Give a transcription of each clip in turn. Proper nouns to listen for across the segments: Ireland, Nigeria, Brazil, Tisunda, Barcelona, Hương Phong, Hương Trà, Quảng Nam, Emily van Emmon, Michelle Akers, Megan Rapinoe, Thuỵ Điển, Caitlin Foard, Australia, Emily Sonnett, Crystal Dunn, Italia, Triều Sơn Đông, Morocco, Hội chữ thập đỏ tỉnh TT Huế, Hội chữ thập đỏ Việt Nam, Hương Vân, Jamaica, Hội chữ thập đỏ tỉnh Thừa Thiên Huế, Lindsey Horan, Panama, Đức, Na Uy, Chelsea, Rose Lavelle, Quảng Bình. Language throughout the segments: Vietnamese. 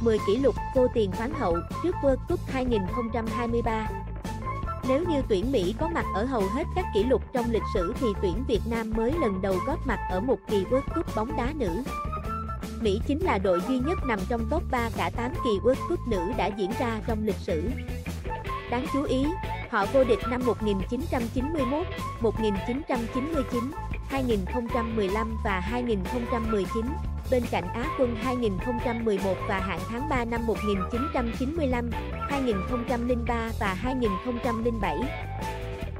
10 kỷ lục vô tiền Hoàng hậu trước World Cup 2023. Nếu như tuyển Mỹ có mặt ở hầu hết các kỷ lục trong lịch sử thì tuyển Việt Nam mới lần đầu góp mặt ở một kỳ World Cup bóng đá nữ. Mỹ chính là đội duy nhất nằm trong top 3 cả 8 kỳ World Cup nữ đã diễn ra trong lịch sử. Đáng chú ý, họ vô địch năm 1991, 1999, 2015 và 2019, bên cạnh Á quân 2011 và hạng tháng 3 năm 1995, 2003 và 2007.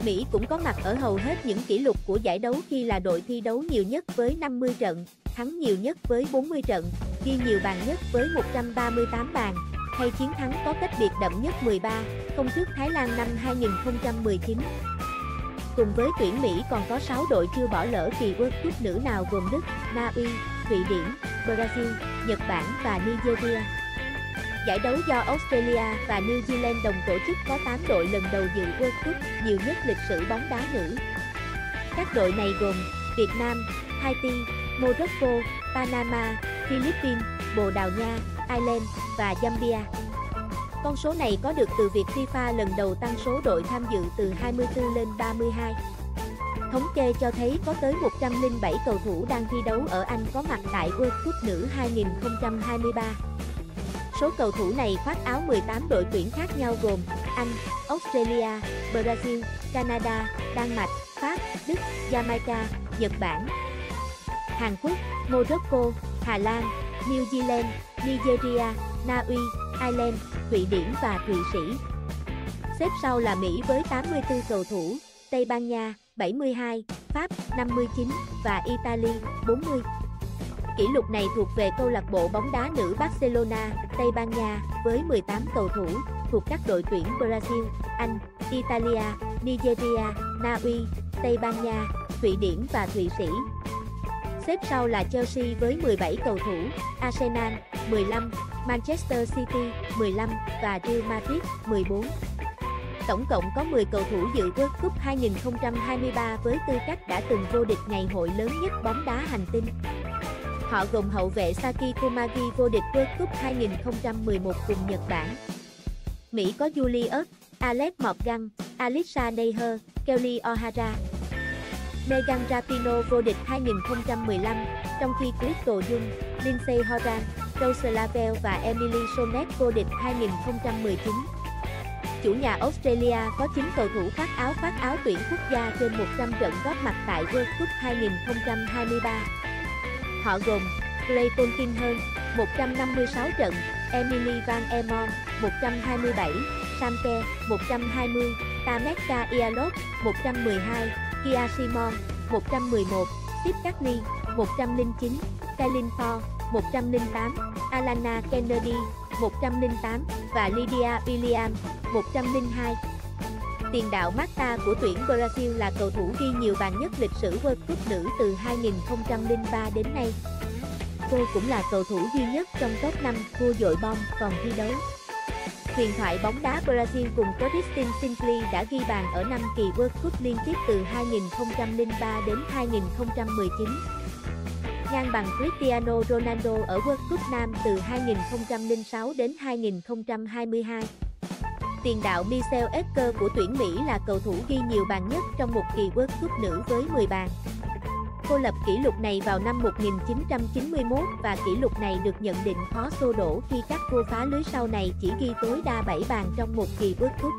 Mỹ cũng có mặt ở hầu hết những kỷ lục của giải đấu khi là đội thi đấu nhiều nhất với 50 trận, thắng nhiều nhất với 40 trận, ghi nhiều bàn nhất với 138 bàn, hay chiến thắng có cách biệt đậm nhất 13-0 trước Thái Lan năm 2019. Cùng với tuyển Mỹ còn có 6 đội chưa bỏ lỡ kỳ World Cup nữ nào gồm Đức, Na Uy, Thụy Điển, Brazil, Nhật Bản và Nigeria. Giải đấu do Australia và New Zealand đồng tổ chức có 8 đội lần đầu dự World Cup, nhiều nhất lịch sử bóng đá nữ. Các đội này gồm Việt Nam, Haiti, Morocco, Panama, Philippines, Bồ Đào Nha, Ireland và Zambia. Con số này có được từ việc FIFA lần đầu tăng số đội tham dự từ 24 lên 32. Thống kê cho thấy có tới 107 cầu thủ đang thi đấu ở Anh có mặt tại World Cup nữ 2023. Số cầu thủ này khoác áo 18 đội tuyển khác nhau gồm Anh, Australia, Brazil, Canada, Đan Mạch, Pháp, Đức, Jamaica, Nhật Bản, Hàn Quốc, Morocco, Hà Lan, New Zealand, Nigeria, Na Uy, Ireland, Thụy Điển và Thụy Sĩ. Xếp sau là Mỹ với 84 cầu thủ, Tây Ban Nha 72, Pháp 59 và Italy 40. Kỷ lục này thuộc về câu lạc bộ bóng đá nữ Barcelona, Tây Ban Nha với 18 cầu thủ, thuộc các đội tuyển Brazil, Anh, Italia, Nigeria, Na Uy, Tây Ban Nha, Thụy Điển và Thụy Sĩ. Xếp sau là Chelsea với 17 cầu thủ, Arsenal 15, Manchester City 15 và Real Madrid 14. Tổng cộng có 10 cầu thủ dự World Cup 2023 với tư cách đã từng vô địch ngày hội lớn nhất bóng đá hành tinh. Họ gồm hậu vệ Saki Kumagai vô địch World Cup 2011 cùng Nhật Bản. Mỹ có Julie Ertz, Alex Morgan, Alyssa Naeher, Kelly O'Hara. Megan Rapinoe vô địch 2015, trong khi Crystal Dunn, Lindsey Horan, Rose Lavelle và Emily Sonnett vô địch 2019. Chủ nhà Australia có 9 cầu thủ khoác áo tuyển quốc gia trên 100 trận góp mặt tại World Cup 2023. Họ gồm Clayton Kinnear 156 trận, Emily van Emmon 127, Samke 120, Tameka Ialloc 112, Kia Simon 111, Tip Cacley 109, Caitlin Foard 108, Alana Kennedy 108 và Lydia Williams 102. Tiền đạo Marta của tuyển Brazil là cầu thủ ghi nhiều bàn nhất lịch sử World Cup nữ từ 2003 đến nay. Cô cũng là cầu thủ duy nhất trong top 5 vua dội bom còn thi đấu. Huyền thoại bóng đá Brazil cùng Christine Sinclair đã ghi bàn ở 5 kỳ World Cup liên tiếp từ 2003 đến 2019. Ngang bằng Cristiano Ronaldo ở World Cup Nam từ 2006 đến 2022. Tiền đạo Michelle Akers của tuyển Mỹ là cầu thủ ghi nhiều bàn nhất trong một kỳ World Cup nữ với 10 bàn. Cô lập kỷ lục này vào năm 1991 và kỷ lục này được nhận định khó xô đổ khi các cô phá lưới sau này chỉ ghi tối đa 7 bàn trong một kỳ World Cup.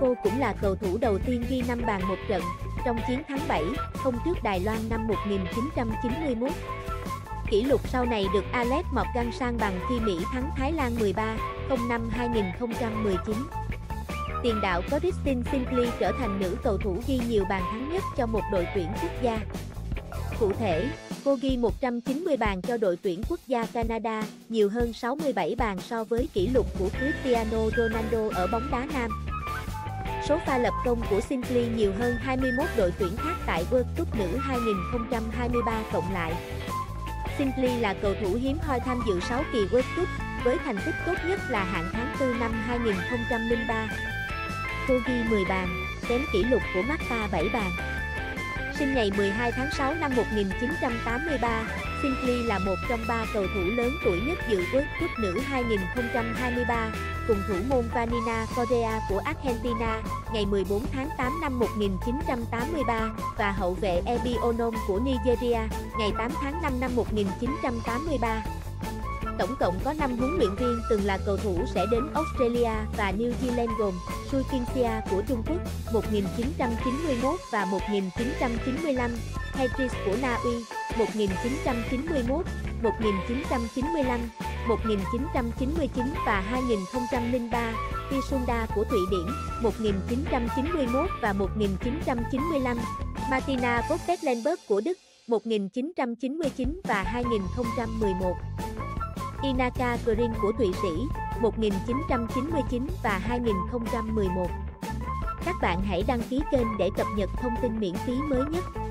Cô cũng là cầu thủ đầu tiên ghi 5 bàn một trận trong chiến thắng 7-0 trước Đài Loan năm 1991. Kỷ lục sau này được Alex Morgan sang bằng khi Mỹ thắng Thái Lan 13-0 năm 2019. Tiền đạo Christine Sinclair trở thành nữ cầu thủ ghi nhiều bàn thắng nhất cho một đội tuyển quốc gia. Cụ thể, cô ghi 190 bàn cho đội tuyển quốc gia Canada, nhiều hơn 67 bàn so với kỷ lục của Cristiano Ronaldo ở bóng đá nam. Số pha lập công của Sinclair nhiều hơn 21 đội tuyển khác tại World Cup nữ 2023 cộng lại. Sinclair là cầu thủ hiếm hoi tham dự 6 kỳ World Cup, với thành tích tốt nhất là hạng tháng 4 năm 2003. Cô ghi 10 bàn, kém kỷ lục của Marta 7 bàn. Sinh ngày 12 tháng 6 năm 1983, Sinclair là một trong ba cầu thủ lớn tuổi nhất dự World Cup nữ 2023, cùng thủ môn Vanina Cordea của Argentina ngày 14 tháng 8 năm 1983 và hậu vệ Ebi Onom của Nigeria ngày 8 tháng 5 năm 1983. Tổng cộng có 5 huấn luyện viên từng là cầu thủ sẽ đến Australia và New Zealand gồm Su Qingxia của Trung Quốc 1991 và 1995, Hayris của Na Uy 1991, 1995, 1999 và 2003, Tisunda của Thụy Điển 1991 và 1995, Martina Vogt-Lenberg của Đức 1999 và 2011. Inaka Green của Thụy Sĩ, 1999 và 2011. Các bạn hãy đăng ký kênh để cập nhật thông tin miễn phí mới nhất.